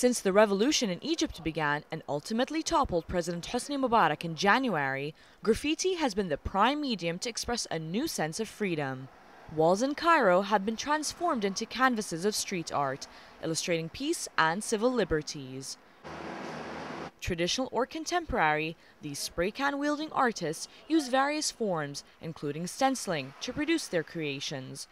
Since the revolution in Egypt began and ultimately toppled President Hosni Mubarak in January, graffiti has been the prime medium to express a new sense of freedom. Walls in Cairo have been transformed into canvases of street art, illustrating peace and civil liberties. Traditional or contemporary, these spray can-wielding artists use various forms, including stenciling, to produce their creations.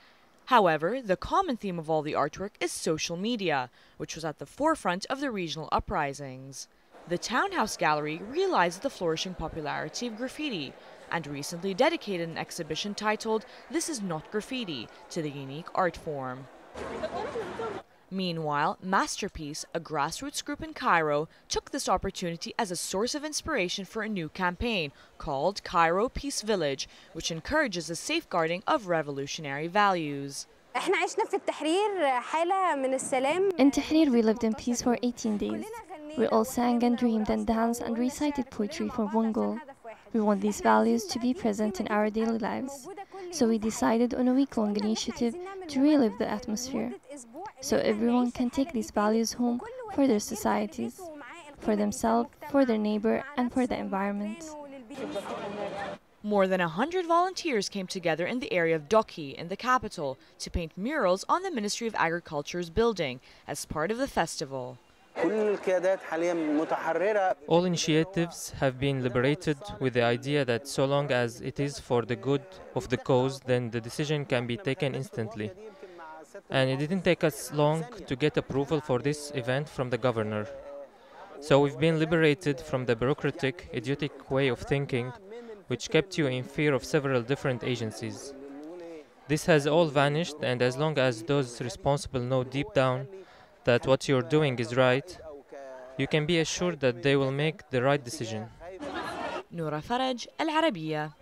However, the common theme of all the artwork is social media, which was at the forefront of the regional uprisings. The Townhouse Gallery realized the flourishing popularity of graffiti and recently dedicated an exhibition titled "This is Not Graffiti" to the unique art form. Meanwhile, Masterpeace, a grassroots group in Cairo, took this opportunity as a source of inspiration for a new campaign called Cairo Peace Village, which encourages the safeguarding of revolutionary values. In Tahrir, we lived in peace for 18 days. We all sang and dreamed and danced and recited poetry for one goal. We want these values to be present in our daily lives. So we decided on a week-long initiative to relive the atmosphere, so everyone can take these values home for their societies, for themselves, for their neighbor, and for the environment. More than 100 volunteers came together in the area of Doki in the capital to paint murals on the Ministry of Agriculture's building as part of the festival. All initiatives have been liberated with the idea that so long as it is for the good of the cause, then the decision can be taken instantly. And it didn't take us long to get approval for this event from the governor. So we've been liberated from the bureaucratic, idiotic way of thinking, which kept you in fear of several different agencies. This has all vanished, and as long as those responsible know deep down that what you're doing is right, you can be assured that they will make the right decision. Nora Faraj, Al Arabiya.